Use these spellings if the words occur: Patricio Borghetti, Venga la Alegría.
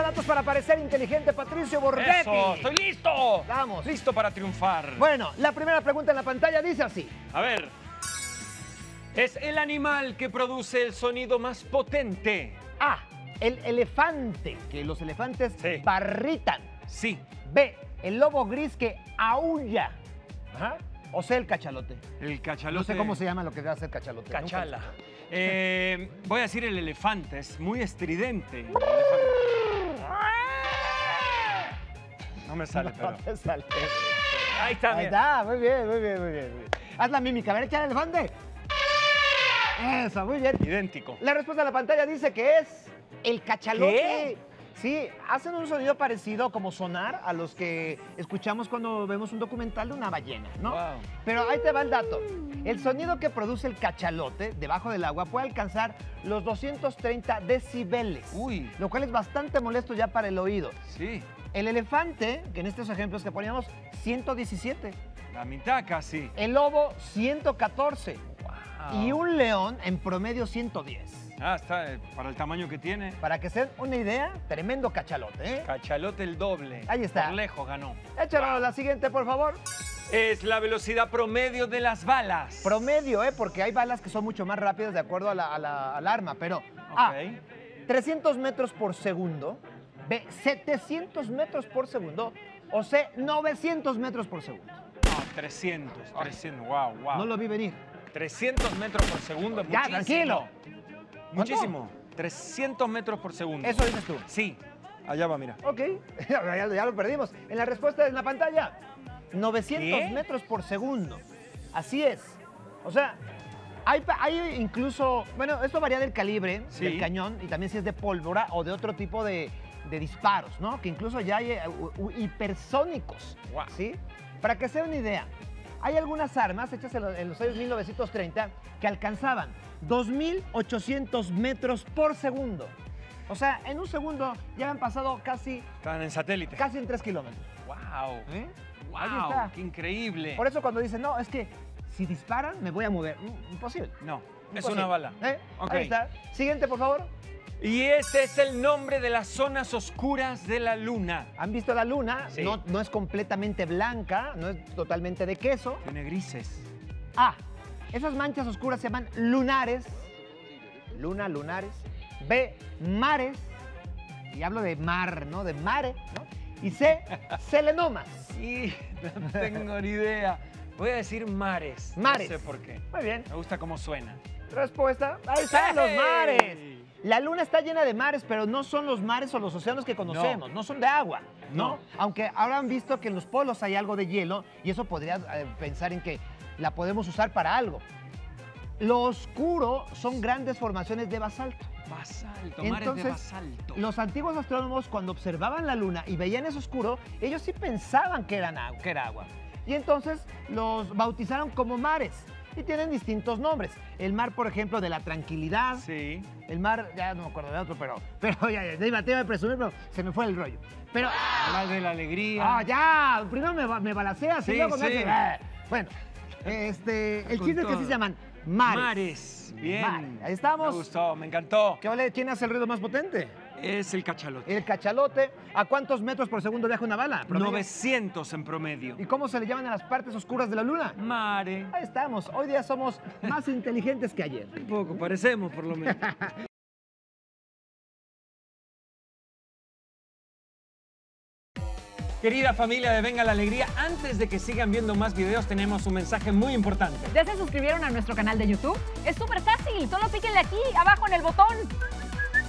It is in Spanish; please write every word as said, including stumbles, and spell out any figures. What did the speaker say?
a datos para parecer inteligente, Patricio Borghetti. ¡Eso! ¡Estoy listo! ¡Vamos! ¡Listo para triunfar! Bueno, la primera pregunta en la pantalla dice así. A ver. Es el animal que produce el sonido más potente. A. El elefante, que los elefantes sí. barritan. Sí. B. El lobo gris que aúlla. Ajá. O sea, el cachalote. El cachalote. No sé cómo se llama lo que hace el cachalote. Cachala. Nunca... Eh, voy a decir el elefante, es muy estridente. No me sale, no, pero... No te sale. Ahí está, Ahí está, muy bien, muy bien, muy bien. Haz la mímica, a ver, echa el elefante. Eso, muy bien. Idéntico. La respuesta de la pantalla dice que es el cachalote. ¿Qué? Sí, hacen un sonido parecido como sonar a los que escuchamos cuando vemos un documental de una ballena, ¿no? Wow. Pero ahí te va el dato. El sonido que produce el cachalote debajo del agua puede alcanzar los doscientos treinta decibeles. Uy. Lo cual es bastante molesto ya para el oído. Sí. El elefante, que en estos ejemplos que poníamos, ciento diecisiete. La mitad casi. El lobo, ciento catorce. Wow. Y un león, en promedio, ciento diez. Ah, está, para el tamaño que tiene. Para que se den una idea, tremendo cachalote, ¿eh? Cachalote el doble. Ahí está. Por lejos ganó. Échalo a la siguiente, por favor. Es la velocidad promedio de las balas. Promedio, ¿eh? Porque hay balas que son mucho más rápidas de acuerdo a la, a la, a la arma, pero... Okay. A, trescientos metros por segundo. B, setecientos metros por segundo. O C, novecientos metros por segundo. No, trescientos, trescientos, wow, wow. No lo vi venir. trescientos metros por segundo, ya, muchísimo. Tranquilo. Muchísimo. ¿Cuánto? trescientos metros por segundo. ¿Eso dices tú? Sí. Allá va, mira. Ok. ya, ya lo perdimos. En la respuesta en la pantalla, novecientos ¿Qué? Metros por segundo. Así es. O sea, hay, hay incluso... Bueno, esto varía del calibre, sí. del cañón, y también si es de pólvora o de otro tipo de, de disparos, ¿no? Que incluso ya hay uh, uh, hipersónicos. Wow. ¿Sí? Para que se den una idea, hay algunas armas hechas en los, en los años mil novecientos treinta que alcanzaban dos mil ochocientos metros por segundo. O sea, en un segundo ya han pasado casi... Están en satélite. Casi en tres kilómetros. ¡Wow! ¿Eh? ¡Wow! ¡Qué increíble! Por eso cuando dicen, no, es que si disparan me voy a mover. Imposible. No, Imposible. es una bala. ¿Eh? Okay. Ahí está. Siguiente, por favor. Y este es el nombre de las zonas oscuras de la luna. ¿Han visto la luna? Sí. No, no es completamente blanca, no es totalmente de queso. Tiene grises. A. Esas manchas oscuras se llaman lunares. Luna, lunares. B. Mares. Y hablo de mar, ¿no? De mare, ¿no? Y C. Selenomas. Sí, no tengo ni idea. Voy a decir mares. Mares. No sé por qué. Muy bien. Me gusta cómo suena. Respuesta. Ahí están los mares. La luna está llena de mares, pero no son los mares o los océanos que conocemos, no, no son de agua, ¿no? ¿no? Aunque ahora han visto que en los polos hay algo de hielo y eso podría eh, pensar en que la podemos usar para algo. Lo oscuro son grandes formaciones de basalto. Basalto, Entonces, mares de basalto. Los antiguos astrónomos cuando observaban la luna y veían eso oscuro, ellos sí pensaban que, eran, que era agua. Y entonces los bautizaron como mares. Y tienen distintos nombres. El mar, por ejemplo, de la tranquilidad. Sí. El mar, ya no me acuerdo de otro, pero... Pero ya, ya iba, te iba a presumir, pero se me fue el rollo. Pero... El mar de la alegría. Ah, oh, ya. Primero me, me balaceas sí, y luego sí. me hace... Bueno, este... el chiste es que así se llaman mares. Mares. Bien. Mares. Ahí estamos. Me gustó, me encantó. ¿Qué vale? ¿Quién hace el ruido más potente? Es el cachalote. El cachalote. ¿A cuántos metros por segundo viaja una bala? ¿Promedio? novecientos en promedio. ¿Y cómo se le llaman a las partes oscuras de la luna? Mare. Ahí estamos. Hoy día somos más inteligentes que ayer. Un poco, parecemos por lo menos. Querida familia de Venga la Alegría, antes de que sigan viendo más videos, tenemos un mensaje muy importante. ¿Ya se suscribieron a nuestro canal de YouTube? Es súper fácil. Solo píquenle aquí, abajo en el botón.